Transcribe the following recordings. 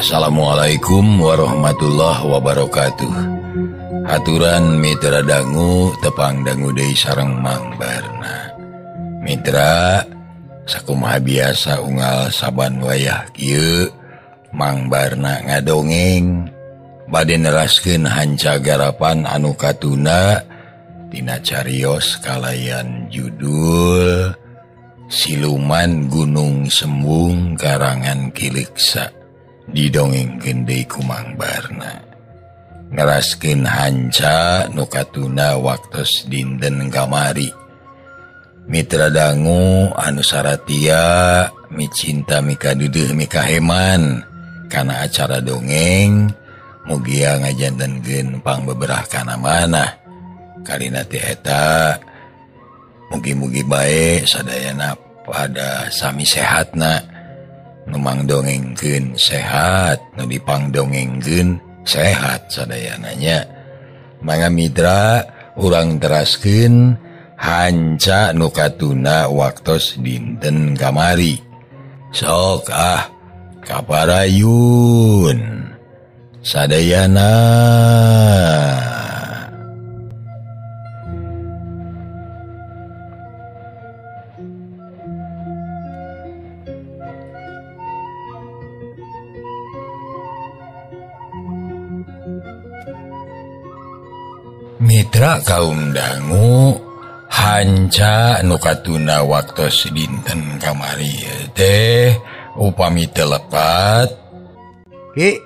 Assalamualaikum warahmatullahi wabarakatuh. Haturan mitra dangu tepang dangu deui sareng Mang Barna. Mitra sakumaha biasa unggal saban wayah kieu Mang Barna ngadongeng bade neraskeun hanca garapan anu katuna tina carios kalayan judul Siluman Gunung Sembung karangan Ki Leuksa didongengkeun deui ku Mang Barna. Ngeraskeun hanca nu katuna waktos dinten kamari. Mitra dangu anu saratia micinta mikadudeuh mikaheman kana acara dongeng mugia ngajantenkeun pangbeberah kana manah. Karina teh eta mugi-mugi bae sadayana pada sami sehatna, nu mangdongengkeun sehat, nu dipangdongengkeun sehat sadayana nya. Mangga mitra urang teraskeun hanca nu katuna waktos dinten kamari. Sok ah kaparayun sadayana. Mitra kaum dangu, hanca nu katuna waktos dinten kamari teh upami telepat. Ki,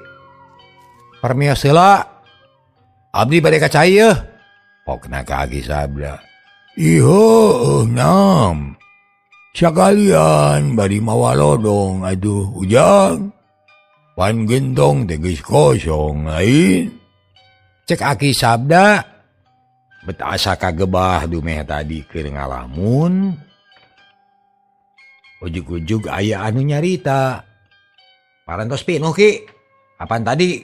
permios heula. Abdi bade ka cai yeuh. Pokna ka Agi sabda. Iho eunam. Sakalian bari mawalodong aduh ujang. Pan gentong teh geus kosong lain. Cek Aki sabda. Betasa kagebah dumeh tadi keur ngalamun. Ujug-ujug aya anu nyarita. Parantos pinuh Ki. Apaan tadi?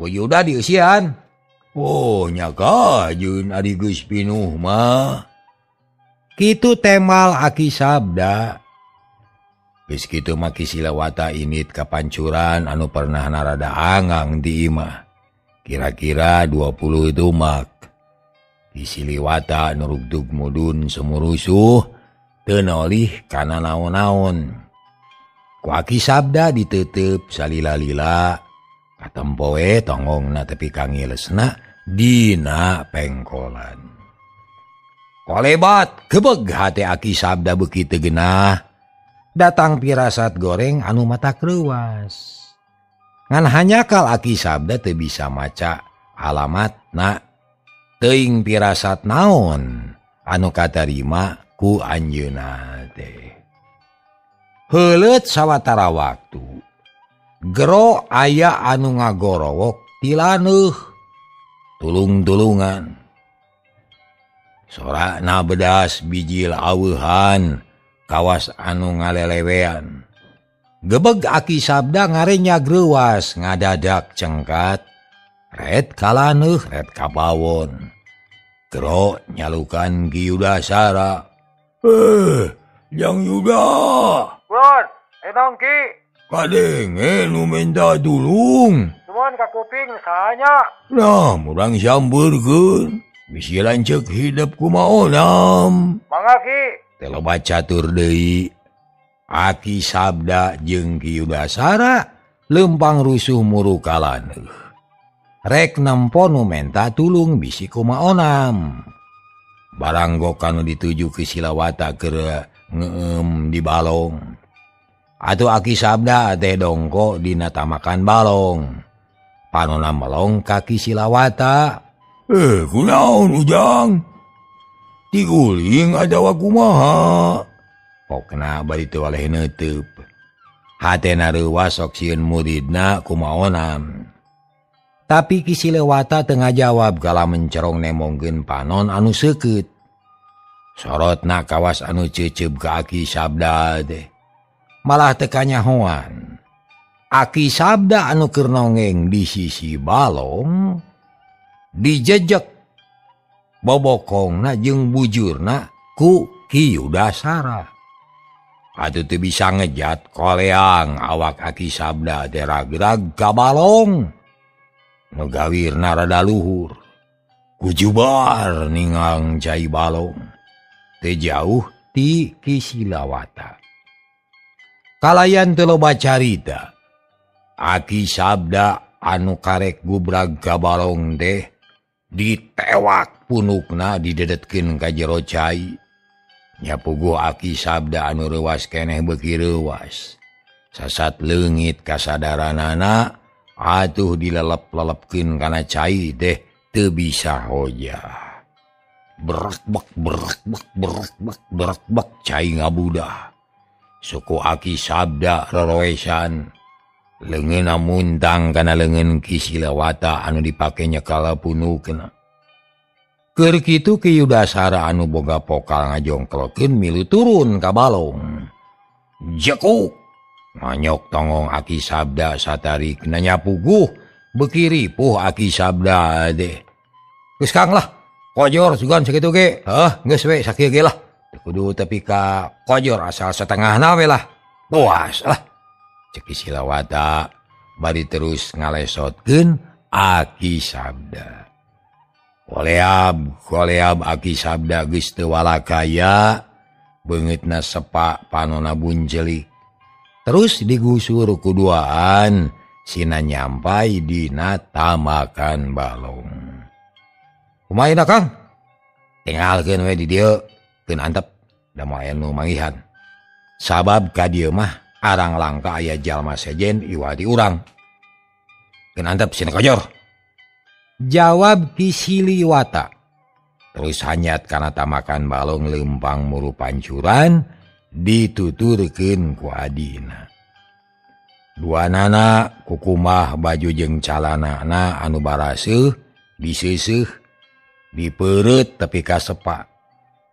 Ku Yuda dieusian. Oh nyaka jeung ari geus pinuh mah. Kitu temal Aki sabda. Geus kitu mah Ki Silawata init kapancuran anu pernah narada angang di imah. Kira-kira 20 itu mak. Ki Silawata nurugdug mudun semurusuh tenolih kana naon-naon. Ku Aki sabda ditetep salila-lila katempoe tongongna tepi kangilesna dina pengkolan. Kolebat gebeg hati Aki sabda beuki teu genah. Datang pirasat goreng anu mata kreuwas. Ngan hanyakal Aki sabda teu bisa maca alamatna. Teuing pirasat naon anu katarima ku anjeunna teh. Heuleut sawatara waktu. Gero aya anu ngagorowok ti laneuh. Tulung-tulungan. Sorana bedas bijil aweuhan kawas anu ngalelewean. Gebeg Aki sabda ngarenya greuwas ngadadak cengkat. Red kalaneuh red kapawon. Gero nyalukan Ki Yudasara. Yang Yuda. Pun, enong Ki. Kadenge nu minta tulung. Cuman ka kuping sahanya. Nah, murang sambeurkeun. Bisi lanceuk hidep kumaonam. Mangga Ki. Teh loba catur deui. Aki sabda jeung Ki Yudasara leumpang rusuh muru kalaneuh. Rek nempo nu menta tulung bisi kumaonam. Barang goka nu dituju Ki Silawata keur ngeueum di balong. Atuh Aki sabda teh dongko dina tamakan balong. Panonna melong ka Ki Silawata. Kunaon ujang? Ti guling adawa kumaha? Pokna bari teu waleh neunteup. Hatena reuwas sok sieun muridna kumaonam. Tapi Ki Silawata tengah jawab kala mencerong nemongkeun panon anu seukeut. Sorotna kawas anu ceuceup ka Aki sabda teh. Malah teu kanyahoan. Aki sabda anu keur nongeng di sisi balong dijejek bobokongna jeung bujurna ku Ki Yudasara. Atuh teu bisa ngejat koleang awak aki sabda terag-gerag kabalong. Megawir narada luhur. Kujubar ningang cai balong. Teu jauh ti Kisilawata. Kalayan teu loba carita. Aki sabda anu karek gubrag kabalong teh ditewak punukna didedetkeun ka jero cai. Nyapuguh aki sabda anu rewas keneh beki rewas. Sasat leungit kasadaranana atuh dilelep-lelepkeun kana cai teh teu bisa hoja. Berekbek berekbek berekbek berekbek cai ngabudah. Suku aki sabda reroesan leungeunna muntang kana leungeun Ki Silawata anu dipake nyekala punukna. Keur kitu Ki Yudasara anu boga pokal ngajongklokeun milu turun ka balong. Jekuk nganyok tongong aki sabda satarik nanyapuguh beki ripuh aki sabda deh. Geus Kang lah, kojor sugan sakitu ge. Heuh, geus we sakieu ge lah. Kudu tapi ka kojor asal setengahna we lah. Puas lah. Cek Ki Silawata bari terus ngalesotkeun aki sabda. Koleab aki sabda geus teu walakaya beungeutna sepak panona bunjelik. Terus digusur kuduaan sina nyampai dina tamakan balong. Kumaha Kang? Tinggalkeun we di dieu keun antep da moal aya nu manggihan. Sabab ka dieu mah arang langka aya jalma sejen iwa di urang. Keun antep sina kojor. Jawab Ki Silawata. Terus hanyat kana tamakan balong lempang muru pancuran dituturkeun ku adina. Duanana kukumah baju jeung calanana anu baraseuh diseuseuh dipeureut tepi ka sepak.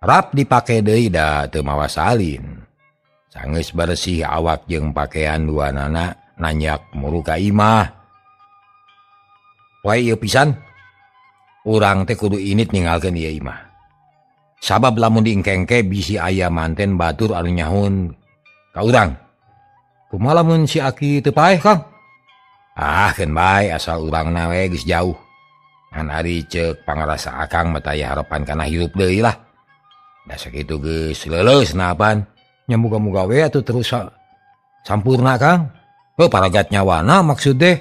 Rap dipake deui da teu mawa salin. Sanggeus bersih awak jeung pakean duanana nanyak muru ka imah. Wae ieu pisan, urang teh kudu init ninggalkeun ieu imah. Sabab lamun diengkengke bisi aya manten batur anu nyahun ka urang. Kumaha lamun si aki teu paeh Kang? Ah, keun bae asal urangna we geus jauh. Ngan ari ceuk pangarasa Akang mah aya harapan kana hirup deui lah. Da sakitu geus leuleusna apan. Nya muga-muga we atuh terus sampurna Kang. Heuh paragat nyawana maksud teh.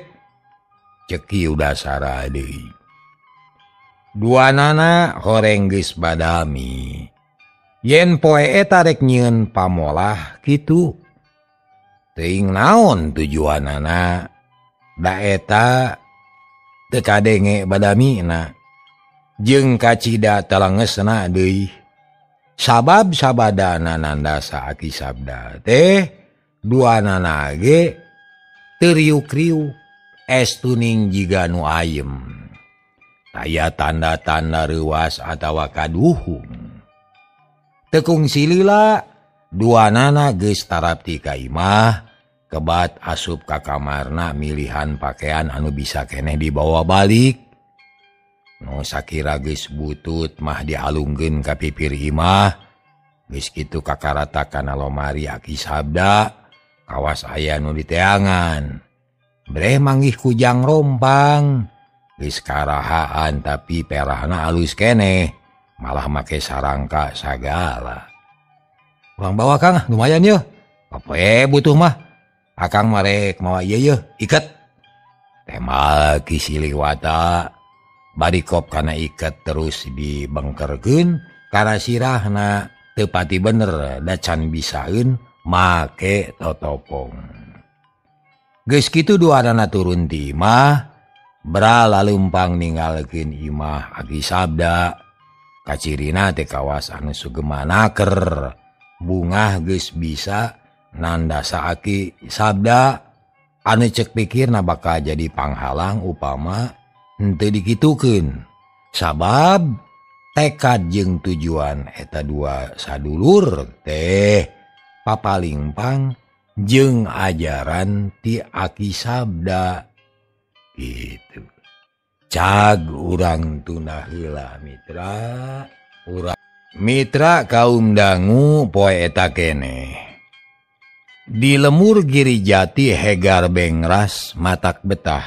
Ceki udah sarah deui. Duanana horeng geus badami. Yen poe eta rek nyieun pamolah kitu. Teuing naon tujuanana? Da eta teu kadenge badamina. Jeung kacida telengesna deui. Sabab sabadana nandasa aki sabda teh duanana ge teu riuk-riuk. Es tuning jiga nu ayem. Taya tanda-tanda rewas atawa kaduhung. Tekung silila duanana geus tarap ti ka imah kebat asup ka kamarna milihan pakaian anu bisa keneh dibawa balik. Nu sakira geus butut mah dialungkeun ka pipir imah. Geus kitu kakarata kana lomari aki sabda kawas aya nu diteangan. Breh manggih kujang rompang. Geus karahaan tapi perahna alus keneh. Malah make sarangka sagala. Urang bawa Kang, lumayan yeuh. Popoe butuh mah. Akang marek mawa ieu yeuh, iket. Temal Ki Silawata bari kop kana iket terus dibengkerkeun kana sirahna teu pati bener da can bisaeun make totopong. Geus kitu duanana turun ti imah, bralalumpang ninggalkeun imah aki sabda. Kacirina teh kawas anu sugema naker, bungah geus bisa nandasa aki sabda. Anu cek pikirna bakal jadi panghalang upama henteu dikitukeun. Sabab tekad jeung tujuan eta dua sadulur teh papalimpang jeung ajaran ti aki sabda gitu. Cag urang tunah heula mitra. Urang mitra kaum dangu poe eta keneh. Di lemur giri jati hegar bengras matak betah.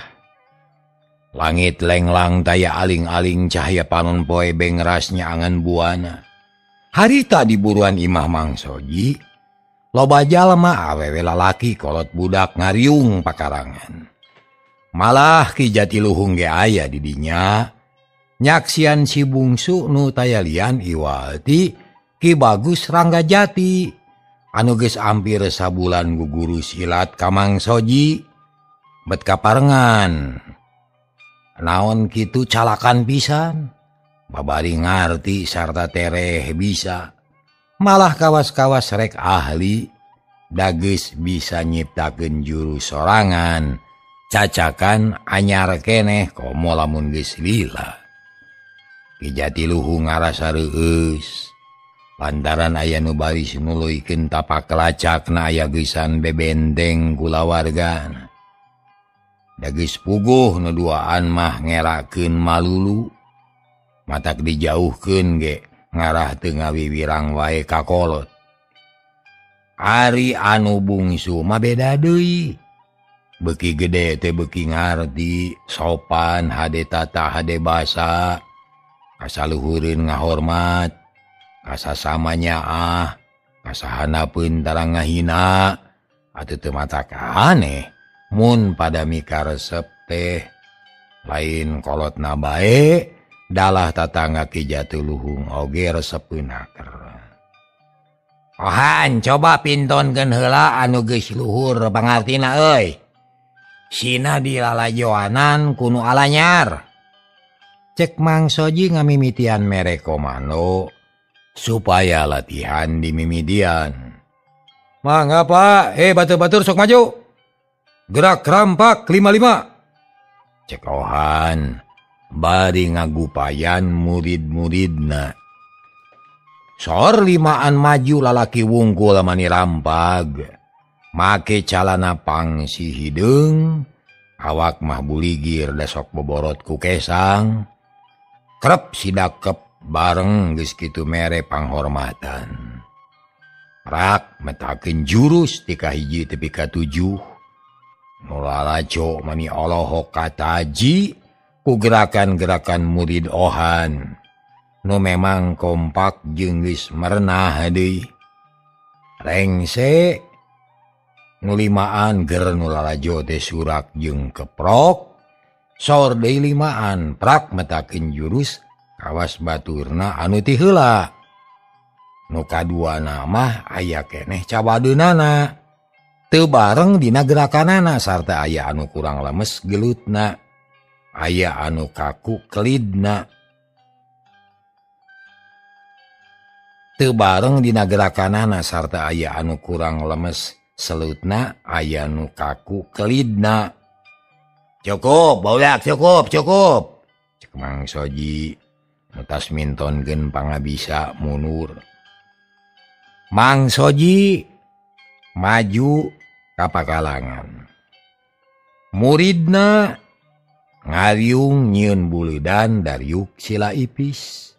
Langit lenglang taya aling-aling cahaya panon poe bengrasnya angan buana. Harita di buruan imah mangsoji, loba jalma awewe lalaki kolot budak ngariung pakarangan. Malah Ki Jatiluhung ge aya di dinya, nyaksian si bungsu nu taya lian iwati Ki Bagus Ranggajati. Anu geus ampir sabulan guguru silat kamang soji bet kaparengan naon kitu calakan pisan babari ngarti sarta tereh bisa malah kawas-kawas rek ahli dageus bisa nyiptakeun juru sorangan cacakan anyar keneh komo lamun geus lila. Ki Jatiluhung ngarasa reueus lantaran aya nu bari sinuluikeun tapak lacakna aya geusan bebenteng kulawargana. Da geus puguh nu duaan mah ngerakeun malulu. Matak dijauhkeun ge ngarah teu ngawiwirang wae ka kolot. Ari anu bungsu mah beda deui. Beuki gede teh beuki ngarti, sopan hade tata hade basa. Kasaluhureun ngahormat. Kasasamanya kasahanapun tarang ngahina atuh teu matak aneh mun pada mikaresep teh lain kolotna bae dalah tatangga Ki Jatiluhung oge resepeun haker. Ohan coba pintonkeun heula anu geus luhur pangartina euy. Sina dilalajoanan kuno alanyar. Cek Mang Soji ngamimitian mere komando supaya latihan di mimidian. Mang apa? Batur-batur sok maju. Gerak kerampak 55. Cekohan bari ngagupayan murid-muridna. Sor limaan maju lalaki wungkul mani rampag. Make calana pangsi hideung, awak mah buligir desok boborot ku kesang. Krep sidakep bareng geus kitu mere panghormatan. Rak metakeun jurus ti ka hiji tepi ka 7. Nu lalajo mani olohok kataji ku gerakan-gerakan murid Ohan. Nu memang kompak jeung geus merenah deui. Rengse nu limaan ger nu lalajo teh surak jeung keprok. Sor deui limaan prak metakeun jurus kawas baturna anu ti heula. Nu kaduana mah aya keneh cabadeunana. Teu bareng dina gerakanana sarta aya anu kurang lemes gelutna. Aya anu kaku kelidna. Teu bareng dina gerakanana sarta aya anu kurang lemes selutna, aya anu kaku kelidna. Cukup, baudak, cukup. Cek Mang Soji atas mintonkeun pangabisa mundur. Mang Soji maju ka pakalangan. Muridna ngariung nyieun buleudan dariuk sila ipis.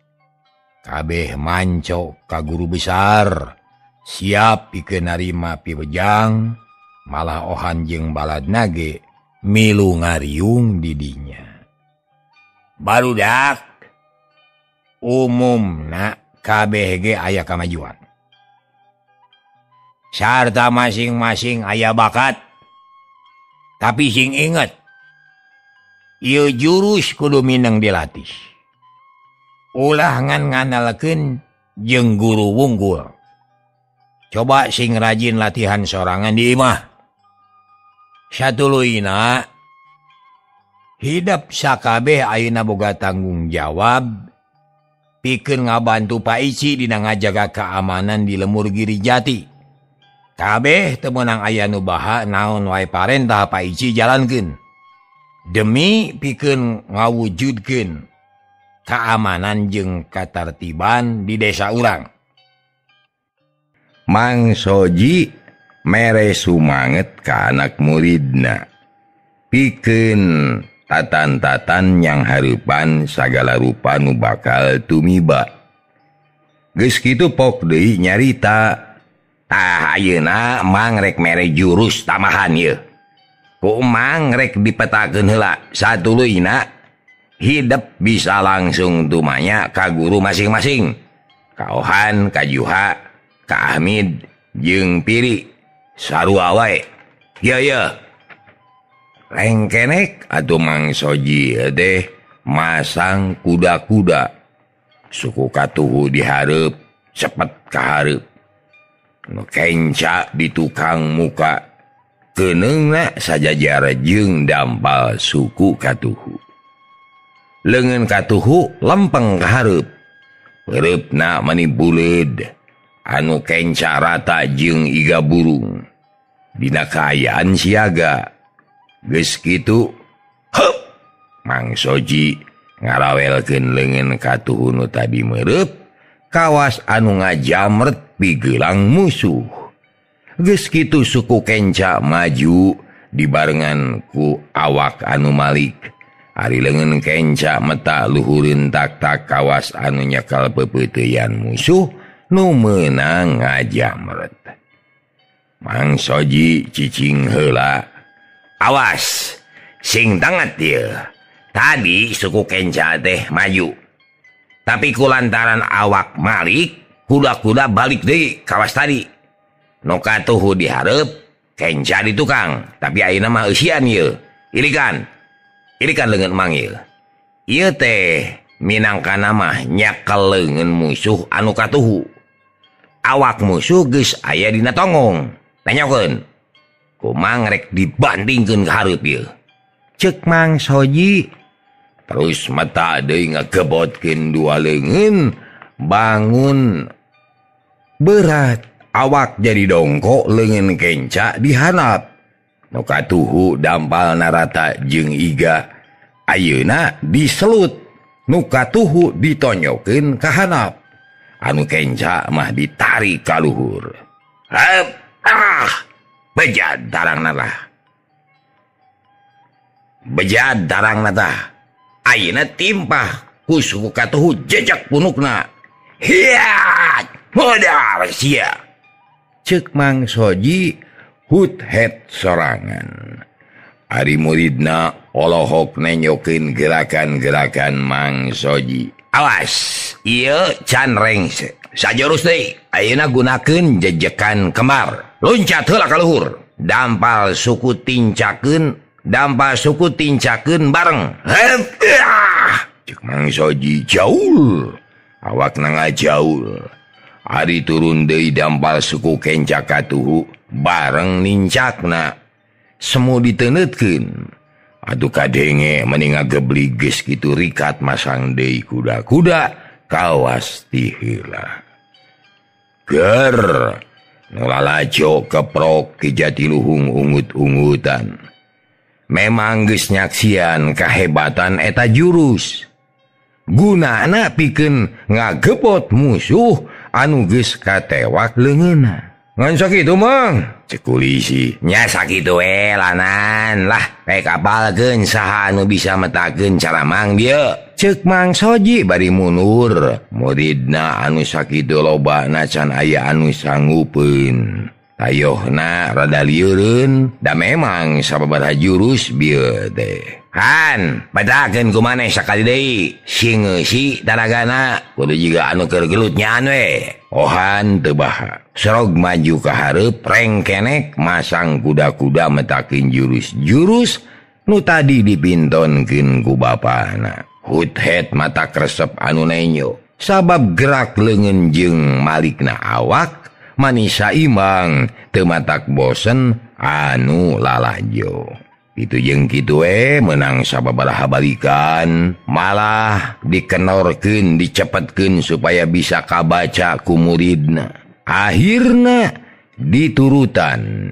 Kabeh manco ka guru besar, siap pikeun narima pibejang, malah Ohan jeung baladna ge milu ngariung di dinya. Barudak umumna KBG aya kamajuan. Sarta masing-masing aya bakat. Tapi sing inget, ieu jurus kudu mineng dilatih. Ulah nganalkeun jeung guru wunggul. Coba sing rajin latihan sorangan di imah. Satuluyna hidap sakabeh ayeuna boga tanggung jawab. Pikeun ngabantu Pak Ici dina ngajaga keamanan di lemur giri jati. Kabeh teu meunang aya nu baha naon wae parentah Pak Ici jalankeun. Demi pikeun ngawujudkeun keamanan jeung katartiban di desa urang. Mang Soji mere sumanget ka anak muridna. Pikeun tatan-tatan yang harupan segala rupa nu bakal tumiba. Geus kitu pok deui nyarita Tah ayeuna Mang rek mere jurus tamahan ieu. Ku Mang rek dipetakeun heula satuluyna hidup bisa langsung tumanya ka guru masing-masing. Ka Ohan, ka Juha, ka Ahmid, jeung Piri sarua wae. Ieu ieu. Rengkenek atuh Mang Soji teh masang kuda-kuda. Suku katuhu dihareup, cepet kahareup. Kenca di tukang muka keneungna sajajar jeung dampal suku katuhu. Leungeun katuhu lempeng kahareup, pereupna meni buleud anu kenca rata jeung iga burung dina kaayaan siaga. Geus kitu heup, Mang Soji ngarawelkeun leungeun katuhu nu tadi mereup kawas anu ngajamret pigelang musuh. Geus kitu suku kenca maju dibarengan ku awak anu malik. Ari leungeun kenca meta luhureun tak-tak kawas anu nyekal pepeuteyan musuh nu meunang ngajamret. Mang Soji cicing heula. Awas, sing tangat ieu. Tadi suku kenca teh maju. Tapi kulantaran awak malik kuda-kuda balik deui kawas tadi. Nu katuhu dihareup, kenca di tukang. Tapi ayeuna mah eusian ieu. Ilikan. Ilikan leungeun Mang ieu. Ieu teh minangkana mah nyakel leungeun musuh anu katuhu. Awak musuh geus aya dina tongong. Tanyakeun. Ku Mang rek dibandingkeun ka hareup ieu. Ceuk Mang Soji. Terus mata deui ngagebotkeun dua leungeun. Bangun berat awak jadi dongkok leungeun kenca dihanap. Nu katuhu dampal narata jeung iga ayeuna diselut. Nu katuhu ditonyokeun ka hanap. Anu kenca mah ditarik ka luhur. Hep ah bejad darangna tah ayeuna timpah ku suku katuhu jejak punukna. Hiat modal sia. Ceuk Mang Soji hut-het sorangan. Ari muridna olohok nenyokin gerakan-gerakan Mang Soji. Awas, ieu can rengse. Sajurus deui, ayeuna gunakeun jejekan kembar. Loncat heula ka luhur. Dampal suku tincakeun bareng. Ceuk Mang Soji jauh. Awak nangga jauh. Ari turun deui dampal suku kenca katuhu bareng nincakna. Semu diteunetkeun. Atuh kadenge meni ngageblig geus kitu rikat masang deui kuda-kuda kawas ti heula. Ger nu lalajo keprok ke Jatiluhung ungut-ungutan. Memang geus nyaksian kahebatan eta jurus. Gunana pikeun ngagebot musuh anu geus katewak leungeunna. Ngan sakitu Mang, ceuk Kulisi. Nya sakitu we lanan lah rek apalkeun saha anu bisa metakeun cara Mang dieu. Ceuk Mang Soji bari mundur. Muridna anu sakitu loba na can aya anu sanggupeun. Tayohna rada lieureun da memang sababaraha jurus bieu teh. Han, petakeun kumaneh sakali deui, sing ngeusi tanagana kudu jiga anu keur gelut nyaan we. Ohan teu baha. Sorog maju ka hareup, rengkenek masang kuda-kuda metakeun jurus-jurus nu tadi dipintonkeun ku bapana. Hut-het mata kresep anu nenyo, sabab gerak leungeun jeung malikna awak mani saimbang teu matak bosen anu lalajo. Itu jeung kitu we menang sababaraha balikan malah dikenorkeun dicepetkeun supaya bisa kabaca ku muridna. Akhirna diturutan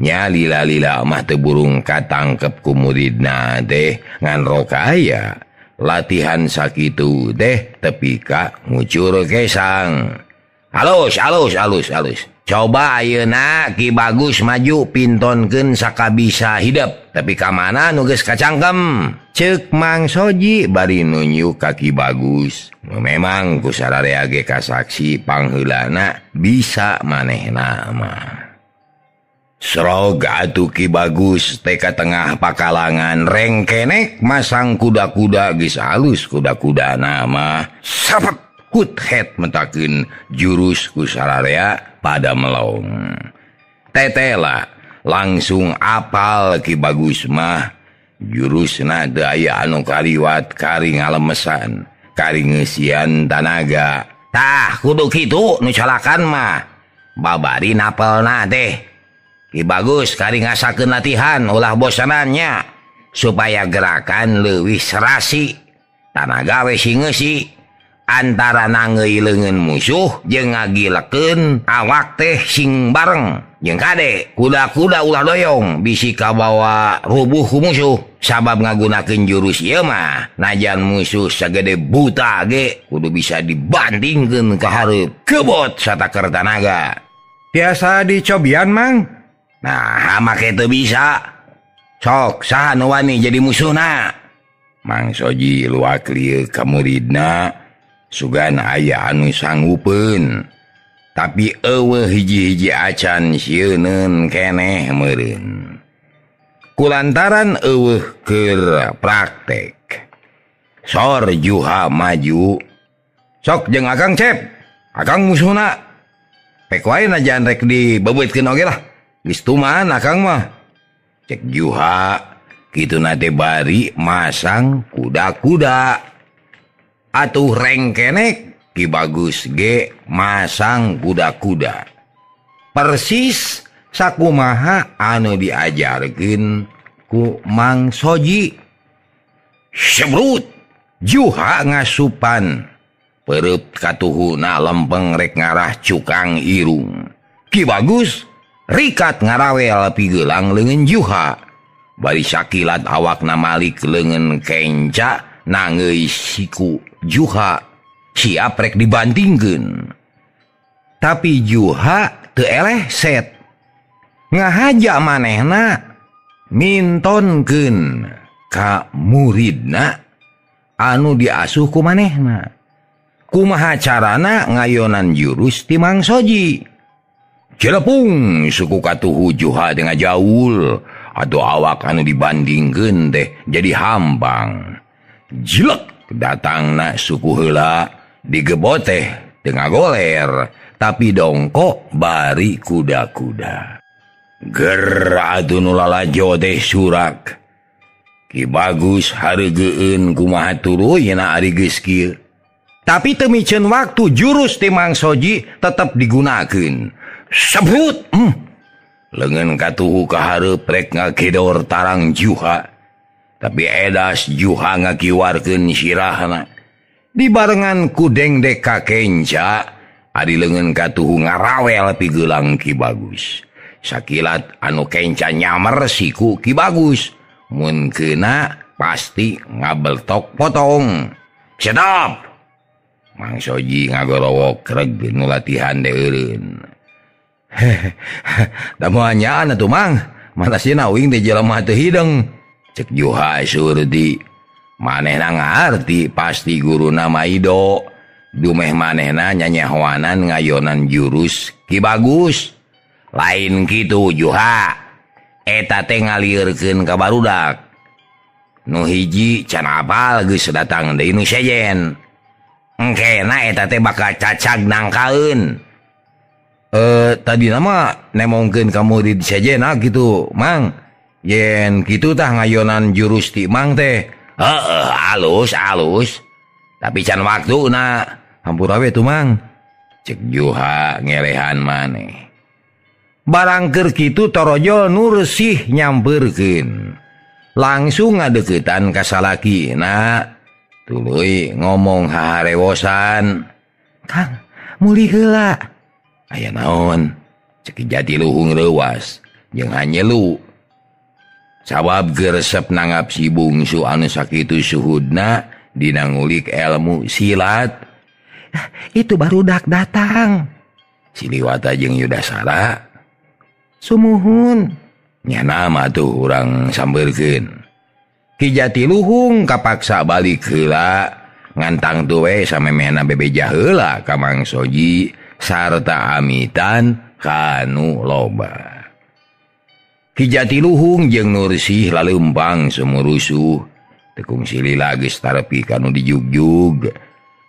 nya lila-lila mah teu burung katangkep ku muridna teh ngan roka aya latihan sakitu teh tepi ka ngucur kesang. Halus. Coba ayeuna Ki Bagus maju pintonkeun sakabisa hidup, tapi ka mana nu geus kacangkem? Ceuk Mang Soji bari nunjuk ka Ki Bagus. Memang ku sararea ge kasaksi pangheulana bisa manehna mah. Srog atuh Ki Bagus teh ka tengah pakalangan rengkenek masang kuda-kuda geus alus kuda-kudana mah. Sapet hut-het mentakeun jurus ku sararea pada melong tetela langsung apal Ki Bagus mah jurusna teu aya anu kaliwat kari ngalemesan kari ngeusian tanaga tah kudu kitu nu calakan mah babari napelna teh Ki Bagus kari ngasakeun latihan ulah bosanannya supaya gerakan leuwih serasi tanaga we singeusih antara nangeuleungeun musuh jeung ngagilekeun awak teh sing bareng jeung kade kuda-kuda ulah doyong bisi kabawa rubuh ku musuh sabab ngagunakeun jurus ieu mah najan musuh sagede buta ge kudu bisa dibantingkeun ka hareup kebot sataker tanaga tiasa dicobian Mang nah make teu bisa sok saha nu wani jadi musuhna Mang Soji luak lieu ka muridna sugan aya anu sanggupeun tapi eueuh hiji-hiji acan sieunun keneh meureun kulantaran eueuh keur praktek sor Juha maju sok jeung Akang Cep Akang musuhna pek wae najan rek dibebeutkeun oge lah geus tuman Akang mah cek Juha kituna teh bari masang kuda-kuda atuh rengkenek Ki Bagus ge masang kuda-kuda persis sakumaha anu diajarkeun ku Mang Soji sebrut Juha ngasupan perut katuhuna lempeng rek ngarah cukang irung Ki Bagus rikat ngarawel pigelang leungeun Juha bari sakilat awakna malik leungeun kenca nangeui siku Juha siap rek dibantingkeun tapi Juha teu elehset ngahaja manehna mintonkeun ka muridna anu diasuh ku manehna kumaha carana ngayonan jurus ti Mang Soji celepung suku katuhu Juha tengah jaul atuh awak anu dibandingkeun teh jadi hambang jelek datangna suku heula digeboteh tengah goler tapi dongkok bari kuda-kuda ger atuh nu lalajo teh surak Ki Bagus hareugeun kumaha tuluy cenah ari geus kieu tapi teu miceun waktu jurus ti Mang Soji tetep digunakeun sebrut leungeun katuhu ka hareup rek ngagedor tarang Juha tapi edas Juha ngakiwarkeun sirahna dibarengan ku dengdek ka kenca ari leungeun katuhu ngarawel pigelang Ki Bagus sakilat anu kenca nyamer siku Ki Bagus mun keuna pasti ngabeltok potong sedap Mang Soji ngagorowok reg nu latihan deureun heh da moal nyaan atuh Mang matasina uing teh jelema teu hideung cek Juha surdi manehna ngarti pasti guruna maido dumeh manehna nyanyahoanan ngayonan jurus Ki Bagus lain kitu Juha eta teh ngaliurkeun ka barudak nu hiji can apal geus datang deui nu sejen engkena eta teh bakal cacag nangkaeun tadina mah nemongkeun ka murid sejenna kitu Mang yen kitu tah ngayonan jurus ti Mang teh. Heeh, alus-alus. Tapi can waktuna hampura we tuh Mang. Cek Juha ngelehan maneh. Barang keur kitu torojol nursih nyampeurkeun. Langsung ngadeuketan ka salakina. Tuluy ngomong haharewosan. Kang, muli heula. Aya naon? Cek Jati Luhung leuwas jeung hanyelu. Sabab geresep nanggap si bungsu anu sakitu suhudna dinangulik ilmu silat. Itu barudak datang. Siliwata jeung Yudasara. Sumuhun. Nyana mah tuh urang sambeurkeun. Ki Jatiluhung kapaksa balik heula, ngantang tuh we samemehna bebeja heula ka Mang Soji sarta amitan kanu loba. Ki Jatiluhung jeung Nursih laleumpang sumurusuh. Tekung silila geus tarepi kanu dijugjug.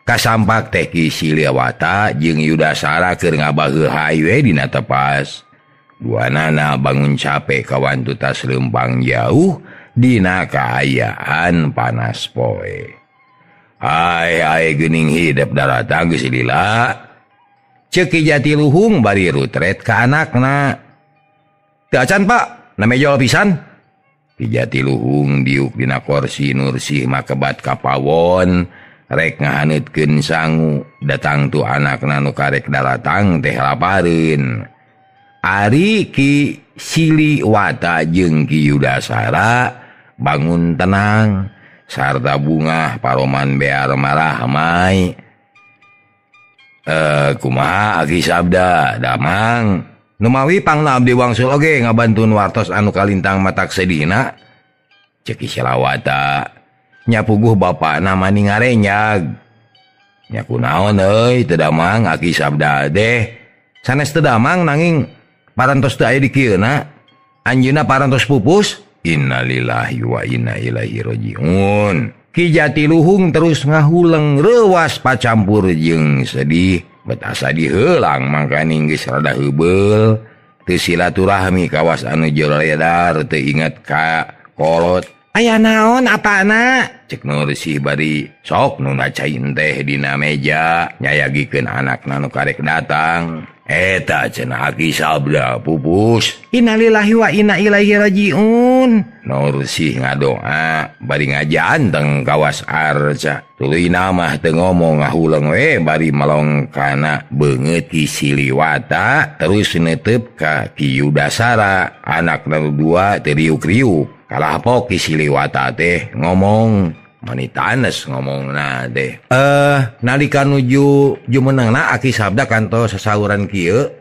Kasampak teh Ki Siliwata jeung Yudasara keur ngabaheul hayu dina tepas. Duanana bangun capek kawantu tas lempang jauh dina kaayaan panas poe. Ai geuning hidep daratang geus lila. Ceuk Ki Jatiluhung bari rutret ka anakna. Teu acan Pak, na mejol pisan. Ki Jatiluhung diuk dina kursi Nursih makebat kapawon. Rek ngahaneutkeun sangu datang tu anakna nu karek daratang teh lapareun. Ari Ki Siliwata jeung Ki Yudasara bangun tenang sarta bungah paroman bear marah mai. Kumaha aki sabda damang numawi pangna abdi wangsul oge ngabantuan wartos anu kalintang matak sedina. Ceuk Ki Siliwata nyapuguh bapakna mani ngarenyag. Nya kunaon euy teu damang aki sabda deh. Sanes teu damang nanging parantos teu aya di kieuna. Anjeunna parantos pupus. Innalillahi wa inna ilaihi rajiun. Ki Jatiluhung terus ngahuleng reuwas pacampur jeung sedih, betasa diheulang mangkaning geus rada heubeul, teu silaturahmi ka was anu joledar, teu inget ka kolot. Aya naon apana? Cek Nursih bari sok nu nacain teh dina meja nyayagikeun anakna nu karek datang. Eta cenah aki sabda pupus. Innalillahi wa inna ilaihi rajiun. Nursih ngadoa bari ngajanteng kawas arca. Tuluyna mah teu ngomong ngahuleung we bari melongkana beungeut Ki Siliwata terus neuteup ka Ki Yudasara. Anakna nu dua teu riuk-riuk. Kalah pok Ki Siliwata teh ngomong manitanes ngomongna teh. Nalika nuju jumenengna aki sabda kantos sasauran kieu.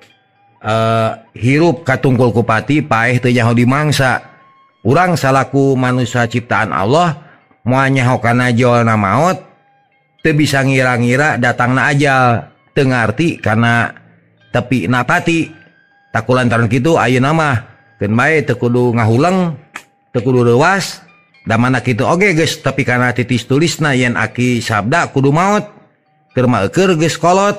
Hirup katungkul kupati paeh teu nyaho dimangsa. Urang salaku manusia ciptaan Allah moal nyaho kana jolna maot teu bisa ngira-ngira datangna ajal, teu ngarti kana tepi napati. Takulantaran kitu ayeuna mah keun bae teu kudu ngahuleng. Tekudu lewas, da mana kitu oge geus tapi kana titis tulisna yen aki sabda kudu maot, keur maeukeur geus kolot,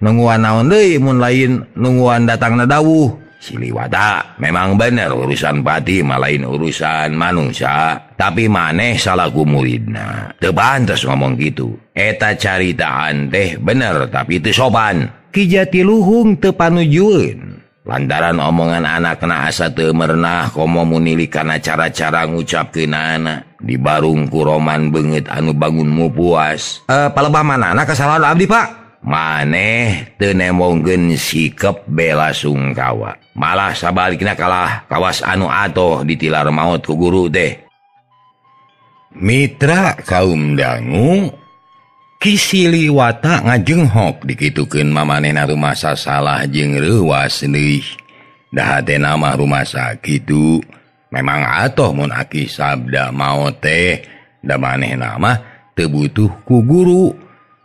nungguan naon deui mun lain nungguan datangna dawuh. Siliwata memang bener urusan pati mah lain urusan manusia, tapi maneh salaku muridna teu pantes ngomong kitu. Eta caritaan teh bener tapi teu sopan. Ki Jatiluhung teu panujueun. Lantaran omongan anakna asa teu merenah komo munili kana cara-cara ngucapkeun anak. Dibarung kuroman beungeut anu bangunmu puas. Palebah manana kesalahan abdi Pak? Maneh teu nemongkeun sikep bela sungkawa. Malah sabalikna kalah kawas anu atoh ditilar maot ku guru teh. Mitra kaum dangu, Ki Siliwata ngajenghok dikitukeun mamanehna rumasa salah jeung reuwas deui. Da hatena mah rumasa kitu memang atoh mun aki sabda maot teh, da manehna mah teu butuh ku guru,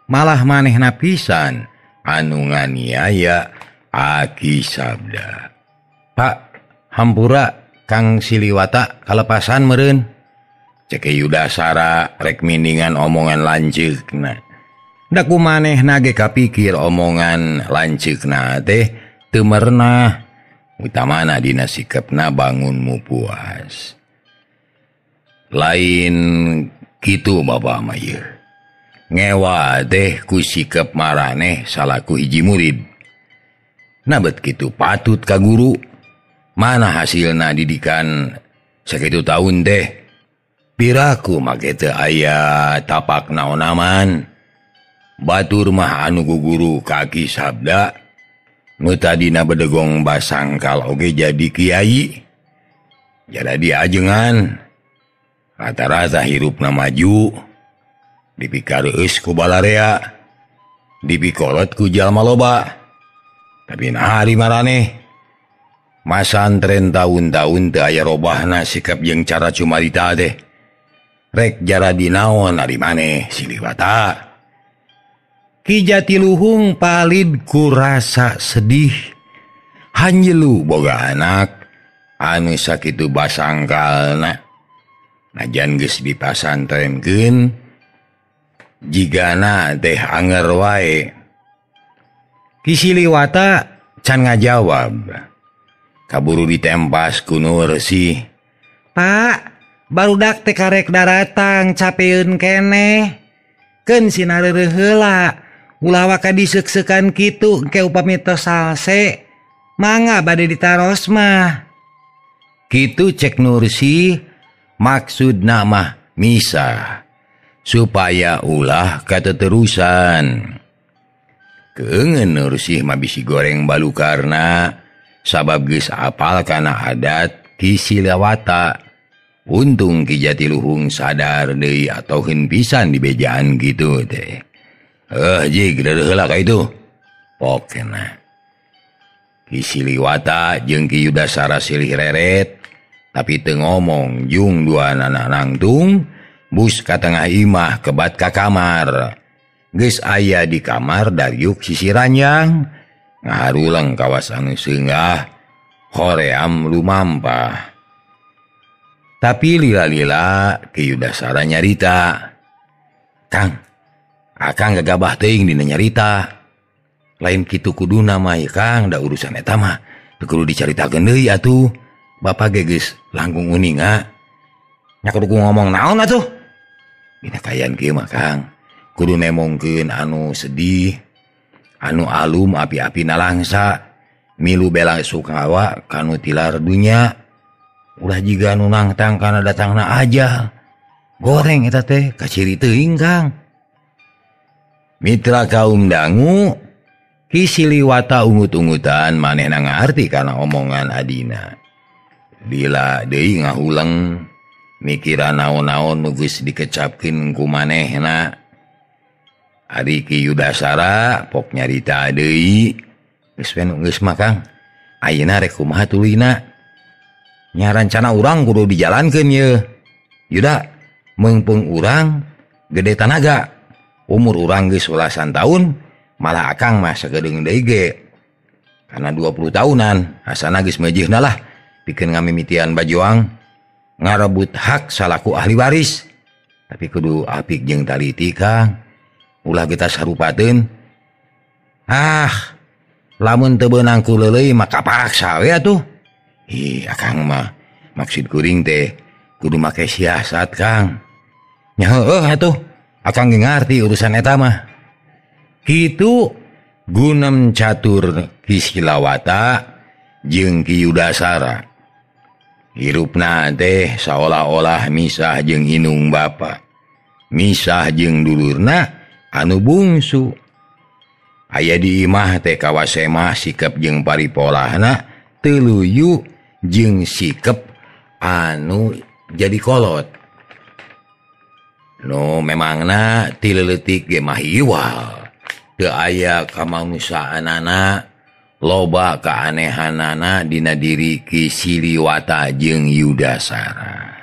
malah manehna pisan anu nganiaya aki sabda. Pak, hampura Kang Siliwata kalepasan meureun. Cek Yudasara rek mindingan omongan lanceukna. Da kumanehna ge kapikir omongan lanceukna teh teu merenah, utamana dina sikepna bangunmu puas. Lain kitu bapa mah ieu. Ngewa teh ku sikep maraneh salaku hiji murid. Nabet kitu patut ka guru. Mana hasilna didikan sakitu taun teh. Piraku make teu aya tapak naon-naon. Batur mah anu guguru kaki sabda nu tadina bedegong basangkal oge jadi kiai, jadi ajengan. Rata-rata hirupna maju, dipikareus ku balarea, dipikolot ku jalma loba. Tapi nah di mana nih? Masantren tahun-tahun teu aya robahna sikap jeung cara cumarita teh. Rek jara dinaon ari maneh siliwata. Ki Jatiluhung palid kurasa sedih. Hanjelu boga anak anu sakitu basangkalna. Najan geus dipasantrenkeun jigana teh anger wae. Ki Siliwata can ngajawab. Kaburu ditempas ku Nur sih. Pak, barudak teh karek daratang capeun keneh. Keun sinareureun heula. Ulah waka diseuk-seukan kitu engke upami tos salse. Mangga bade ditaros mah. Kitu cek Nur sih. Maksudna mah misah supaya ulah kateterusan. Keungeun Nur sih mah bisi goreng balukarna. Sabab geus apal kana adat Ki Siliwata. Untung Ki Jatiluhung sadar deui atoheun pisan di bejaan gitu teh. Jig reureun heula ka itu. Pokena. Ki Siliwata jeung Ki Yudasara silih reret tapi teu ngomong jeung dua anak nangtung bus ka tengah imah kebat ka kamar. Geus aya di kamar dariuk sisi ranjang. Ngaharulang kawas anu seunggah hoream lumampah. Tapi lila-lila Ki Yudasara nyarita. Kang, akang gagabah teuing dina nyarita. Lain kitu kuduna mah ya Kang, da urusan eta mah teu kudu dicaritakeun deui atuh. Bapak ge geus langkung uninga. Nya kudu ngomong naon atuh? Dina kaayaan kieu mah Kang, kudu nemongkeun anu sedih. Anu alum api-api nalangsa milu belang sukawa kanu tilar dunya. Ulah jiga anu nangtang kana datangna aja goreng eta teh kaciri teuing Kang. Mitra kaum dangu Ki Siliwata ungut-ungutan manehna ngaarti kana omongan adina. Lila deui ngahuleng mikiran naon-naon nu geus dikecapkeun ku manehna. Ari Ki Yudasara pok nyarita deui. Geus wenung geus mah Kang. Ayeuna rek kumaha tuluyna? Nya rancana urang kudu dijalankeun ye. Yuda, meungpeung urang gede tanaga. Umur urang geus belasan tahun, malah akang mah sagedeung deui ge. Kana 20 tahunan, asana geus meujeuhna lah pikeun ngamimitian bajuang ngarebut hak salaku ahli waris. Tapi kudu apik jeung taliti Kang. Ulah kita sarupatin. Lamun teu beunang ku leuleui mah kapaksa we atuh. Akang mah maksud kuring teh kudu make siasat Kang. Nya heueuh atuh. Akang ge ngarti urusan eta mah. Kitu gunem catur Ki Siliwata jeung Ki Yudasara. Hirupna teh saolah-olah misah jeung inung bapa. Misah jeung dulurna anu bungsu. Aya di imah teh kawasemah sikap jeung paripolahna teu luyu jeung sikap anu jadi kolot. Nu memangna ti leutik ge mah iwal. Teu aya kamanusaanana loba kaanehanana dina diri Ki Siliwata jeung Yudasara.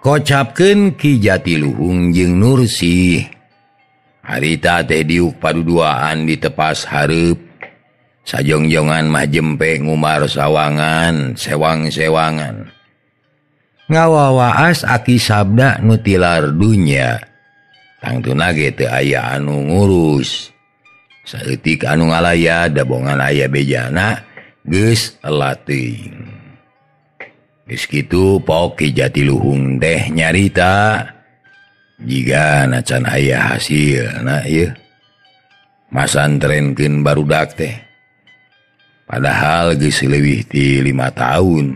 Kocapkeun Ki Jatiluhung jeung Nur Sih. Harita teh diuk paduduaan ditepas hareup. Sajongjongan mah jempe ngumar sawangan, sewang-sewangan. Ngawawaas aki sabda nu tilar dunya. Tangtuna ge teu aya anu ngurus. Saeutik anu ngalaya dabongan aya bejana geus elating. Geus kitu pok Ki Jatiluhung teh nyarita. Jika nacan ayah hasil nak ya masantrenkeun barudak teh. Padahal geus leuwih ti 5 tahun.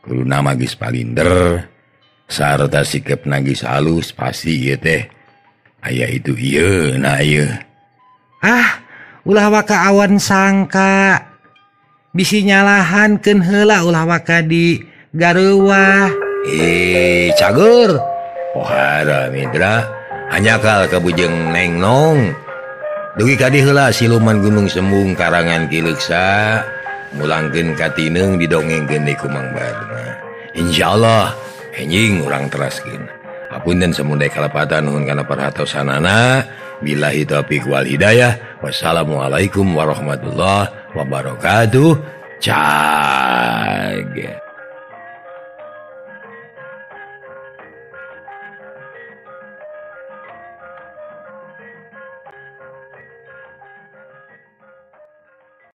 Kuluna mah geus palinder sarta sikepna geus halus pasti ieu teh. Aya itu ieu na ieu. Ulah waka awan sangka bisi nyalahankeun heula ulah waka di gareuwah. Cager. Pohara Mitra, anyakal kabujeng Neng Nong. Dugi kadiheula siluman Gunung Sembung karangan Ki Leuksa mulangkeun katineng didongengkeun di Kumang Barna. Insyaallah anjing urang teraskeun. Hapunten samudaya kalepatan nuhun kana paratosanana. Billahi taufiq wal hidayah. Wassalamualaikum warahmatullahi wabarakatuh. Cag.